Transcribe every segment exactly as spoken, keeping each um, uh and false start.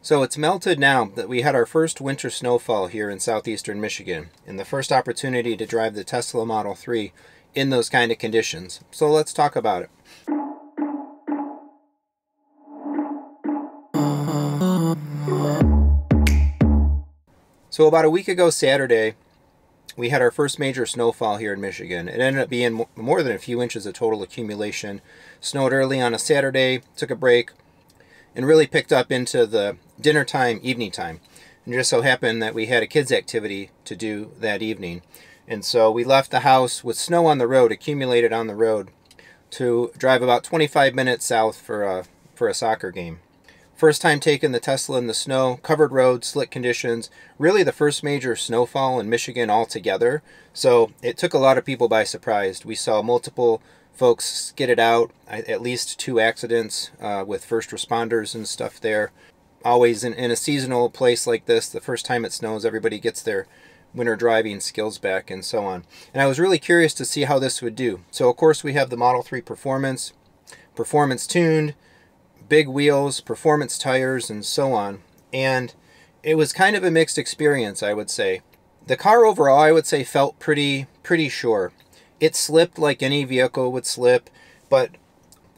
So it's melted now that we had our first winter snowfall here in southeastern Michigan, and the first opportunity to drive the Tesla Model three in those kind of conditions. So let's talk about it. So about a week ago Saturday, we had our first major snowfall here in Michigan. It ended up being more than a few inches of total accumulation. Snowed early on a Saturday, took a break, and really picked up into the dinner time, evening time. And just so happened that we had a kids' activity to do that evening. And so we left the house with snow on the road, accumulated on the road, to drive about twenty-five minutes south for a, for a soccer game. First time taking the Tesla in the snow, covered roads, slick conditions, really the first major snowfall in Michigan altogether. So it took a lot of people by surprise. We saw multiple folks skidded out, at least two accidents uh, with first responders and stuff there. Always in, in a seasonal place like this, the first time it snows, everybody gets their winter driving skills back and so on. And I was really curious to see how this would do. So of course we have the Model three Performance, performance tuned, big wheels, performance tires, and so on. And it was kind of a mixed experience, I would say. The car overall, I would say, felt pretty, pretty sure. It slipped like any vehicle would slip, but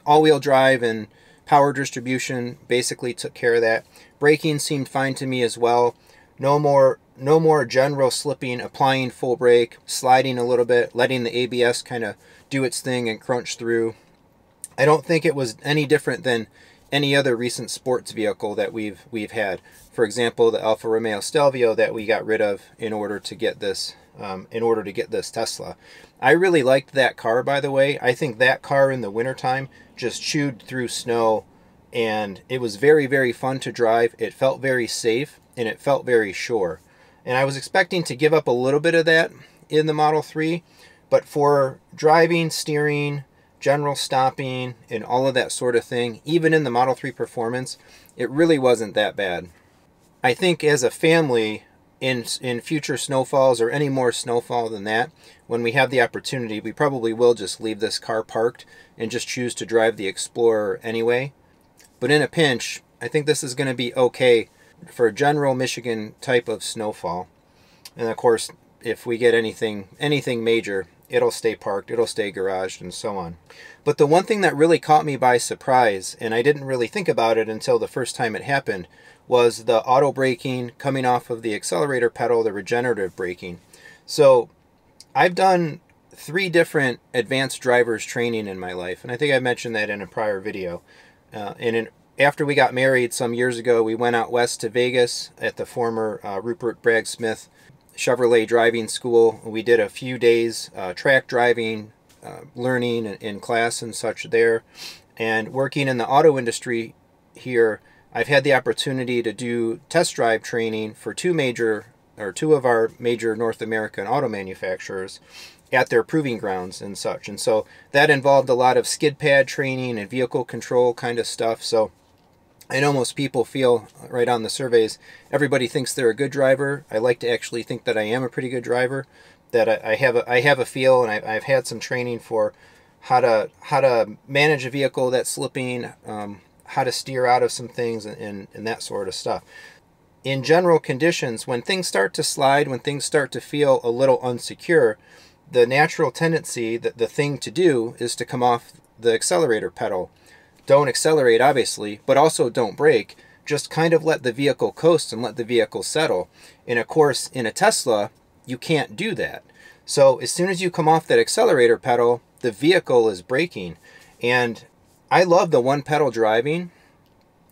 all-wheel drive and power distribution basically took care of that. Braking seemed fine to me as well. No more, no more general slipping, applying full brake, sliding a little bit, letting the A B S kind of do its thing and crunch through. I don't think it was any different than any other recent sports vehicle that we've we've had. For example, the Alfa Romeo Stelvio that we got rid of in order to get this um, in order to get this Tesla. I really liked that car, by the way. I think that car in the wintertime just chewed through snow, and it was very, very fun to drive. It felt very safe, and it felt very sure. And I was expecting to give up a little bit of that in the Model three, but for driving, steering, general stopping, and all of that sort of thing, even in the Model three Performance, it really wasn't that bad. I think as a family, in in future snowfalls or any more snowfall than that, when we have the opportunity, we probably will just leave this car parked and just choose to drive the Explorer anyway. But in a pinch, I think this is going to be okay for a general Michigan type of snowfall. And of course, if we get anything anything major, it'll stay parked, it'll stay garaged, and so on. But the one thing that really caught me by surprise, and I didn't really think about it until the first time it happened, was the auto braking coming off of the accelerator pedal, the regenerative braking. So I've done three different advanced driver's training in my life, and I think I mentioned that in a prior video. Uh, and in, after we got married some years ago, we went out west to Vegas at the former uh, Rupert Bragg Smith Chevrolet driving school. We did a few days uh, track driving, uh, learning in class and such there. And working in the auto industry here, I've had the opportunity to do test drive training for two major, or two of our major North American auto manufacturers at their proving grounds and such. And so that involved a lot of skid pad training and vehicle control kind of stuff. So I know most people feel, right on the surveys, everybody thinks they're a good driver. I like to actually think that I am a pretty good driver, that I, I have a, I have a feel, and I've, I've had some training for how to how to manage a vehicle that's slipping, um, how to steer out of some things, and, and, and that sort of stuff. In general conditions, when things start to slide, when things start to feel a little unsecure, the natural tendency, that the thing to do, is to come off the accelerator pedal. Don't accelerate, obviously, but also don't brake. Just kind of let the vehicle coast and let the vehicle settle. And of course, in a Tesla, you can't do that. So as soon as you come off that accelerator pedal, the vehicle is braking. And I love the one pedal driving.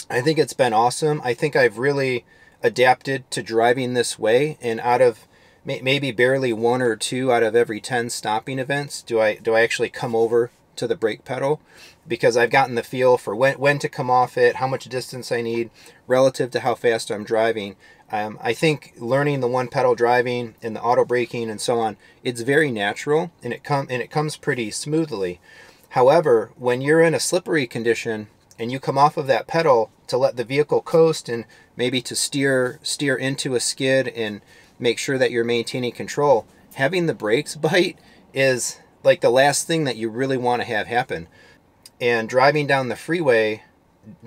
I think it's been awesome. I think I've really adapted to driving this way, and out of maybe barely one or two out of every ten stopping events do I do I actually come over to the brake pedal, because I've gotten the feel for when, when to come off it, how much distance I need relative to how fast I'm driving. Um, I think learning the one pedal driving and the auto braking and so on, it's very natural, and it, com and it comes pretty smoothly. However, when you're in a slippery condition and you come off of that pedal to let the vehicle coast and maybe to steer, steer into a skid and make sure that you're maintaining control, having the brakes bite is like the last thing that you really want to have happen. And driving down the freeway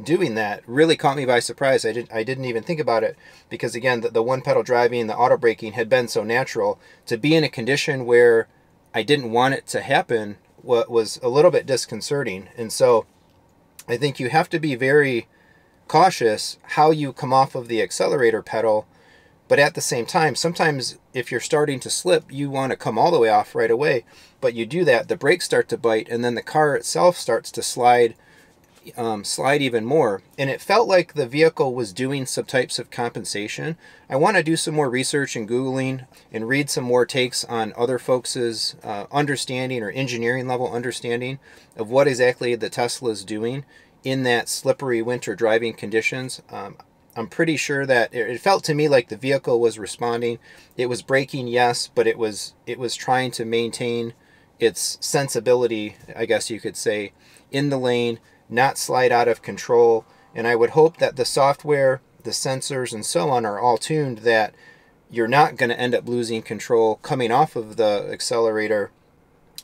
doing that really caught me by surprise. I didn't I didn't even think about it, because again, the, the one pedal driving, the auto braking had been so natural. To be in a condition where I didn't want it to happen was a little bit disconcerting. And so I think you have to be very cautious how you come off of the accelerator pedal, but at the same time, sometimes if you're starting to slip, you want to come all the way off right away, but you do that, the brakes start to bite, and then the car itself starts to slide um, slide even more. And it felt like the vehicle was doing some types of compensation. I want to do some more research and Googling and read some more takes on other folks's uh, understanding or engineering level understanding of what exactly the Tesla is doing in that slippery winter driving conditions. Um, I'm pretty sure that it felt to me like the vehicle was responding. It was braking, yes, but it was it was trying to maintain its sensibility, I guess you could say, in the lane, not slide out of control. And I would hope that the software, the sensors, and so on are all tuned that you're not going to end up losing control coming off of the accelerator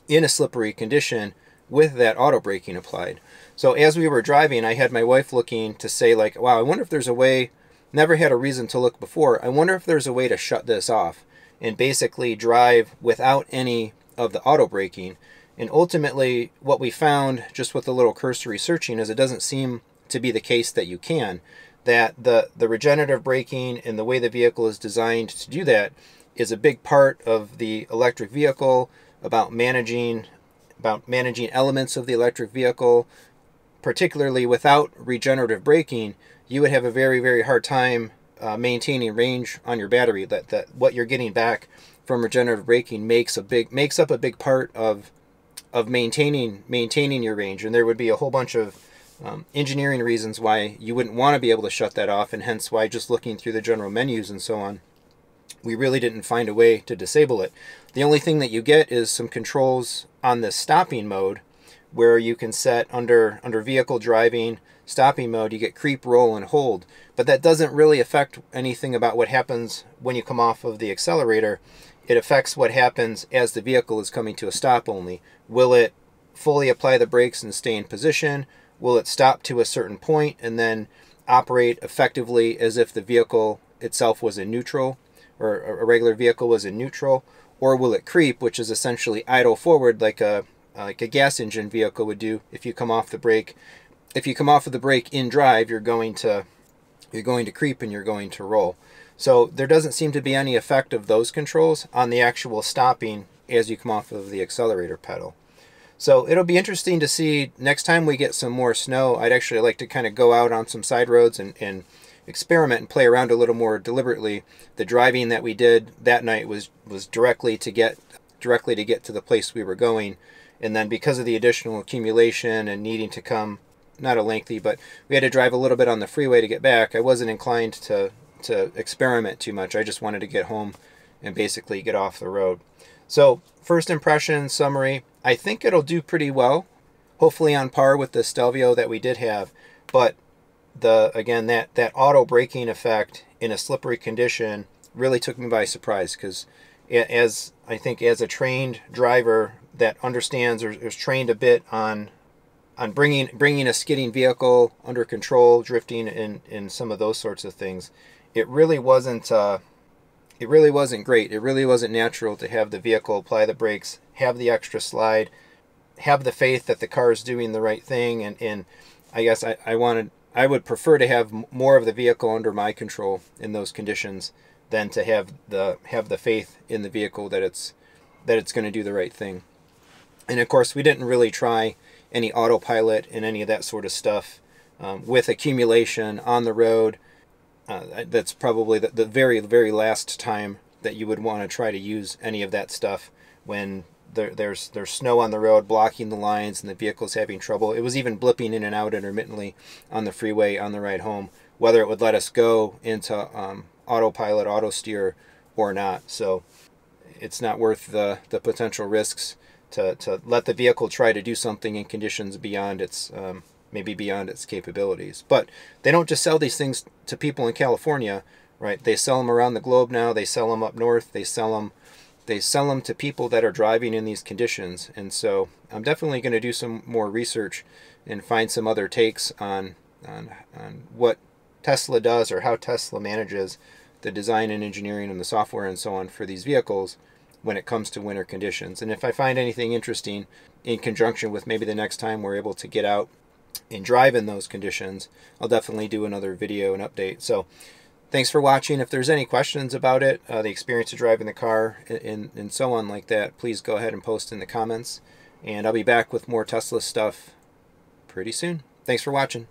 in a slippery condition with that auto braking applied. So as we were driving, I had my wife looking to say, like, wow, I wonder if there's a way, never had a reason to look before, I wonder if there's a way to shut this off and basically drive without any of the auto braking. And ultimately what we found, just with a little cursory searching, is it doesn't seem to be the case that you can, that the, the regenerative braking and the way the vehicle is designed to do that is a big part of the electric vehicle, about managing about managing elements of the electric vehicle. Particularly without regenerative braking, you would have a very, very hard time uh, maintaining range on your battery. That, that what you're getting back from regenerative braking makes a big makes up a big part of of maintaining maintaining your range. And there would be a whole bunch of um, engineering reasons why you wouldn't want to be able to shut that off, and hence why just looking through the general menus and so on, we really didn't find a way to disable it. The only thing that you get is some controls on the stopping mode, where you can set under under vehicle driving stopping mode, you get creep, roll, and hold, but that doesn't really affect anything about what happens when you come off of the accelerator. It affects what happens as the vehicle is coming to a stop only. Will it fully apply the brakes and stay in position? Will it stop to a certain point and then operate effectively as if the vehicle itself was in neutral, or a regular vehicle was in neutral? Or will it creep, which is essentially idle forward like a like a gas engine vehicle would do if you come off the brake. If you come off of the brake in drive, you're going to you're going to creep and you're going to roll. So there doesn't seem to be any effect of those controls on the actual stopping as you come off of the accelerator pedal. So it'll be interesting to see next time we get some more snow. I'd actually like to kind of go out on some side roads and, and experiment and play around a little more deliberately. The driving that we did that night was was directly to get directly to get to the place we were going, and then because of the additional accumulation and needing to come, not a lengthy, but we had to drive a little bit on the freeway to get back, I wasn't inclined to to experiment too much. I just wanted to get home and basically get off the road. So first impression summary, I think it'll do pretty well, hopefully on par with the Stelvio that we did have, but the again that that auto braking effect in a slippery condition really took me by surprise, because as I think as a trained driver that understands or is trained a bit on on bringing bringing a skidding vehicle under control, drifting, and and some of those sorts of things, it really wasn't uh, it really wasn't great. It really wasn't natural to have the vehicle apply the brakes, have the extra slide, have the faith that the car is doing the right thing, and and I guess I I wanted. I would prefer to have more of the vehicle under my control in those conditions than to have the have the faith in the vehicle that it's that it's going to do the right thing. And of course, we didn't really try any autopilot and any of that sort of stuff um, with accumulation on the road. Uh, that's probably the, the very, very last time that you would want to try to use any of that stuff when There, there's there's snow on the road blocking the lines and the vehicle's having trouble. It was even blipping in and out intermittently on the freeway on the ride home, whether it would let us go into um, autopilot, auto steer or not. So it's not worth the, the potential risks to, to let the vehicle try to do something in conditions beyond its um, maybe beyond its capabilities. But they don't just sell these things to people in California, right? They sell them around the globe now. They sell them up north. They sell them They sell them to people that are driving in these conditions. And so I'm definitely going to do some more research and find some other takes on and, and what Tesla does, or how Tesla manages the design and engineering and the software and so on for these vehicles when it comes to winter conditions. And if I find anything interesting in conjunction with maybe the next time we're able to get out and drive in those conditions, I'll definitely do another video and update. So thanks for watching. If there's any questions about it, uh, the experience of driving the car and, and so on like that, please go ahead and post in the comments. And I'll be back with more Tesla stuff pretty soon. Thanks for watching.